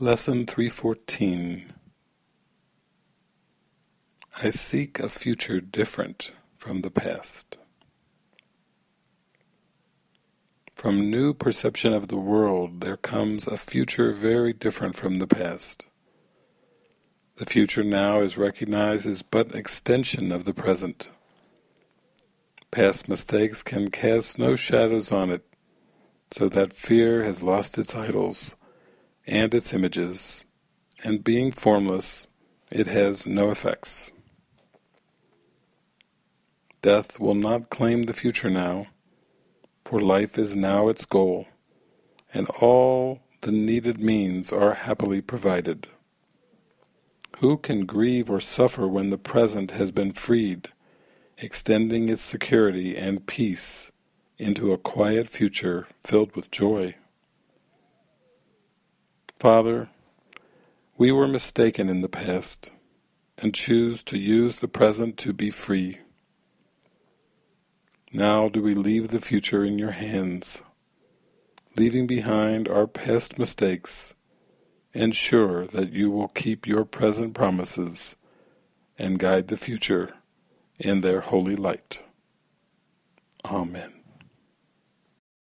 Lesson 314. I seek a future different from the past. From new perception of the world there comes a future very different from the past. The future now is recognized as but an extension of the present. Past mistakes can cast no shadows on it, so that fear has lost its idols and its images, and being formless, it has no effects. Death will not claim the future now, for life is now its goal, and all the needed means are happily provided. Who can grieve or suffer when the present has been freed, extending its security and peace into a quiet future filled with joy? Father, we were mistaken in the past, and choose to use the present to be free. Now do we leave the future in your hands, leaving behind our past mistakes, and sure that you will keep your present promises, and guide the future in their holy light. Amen.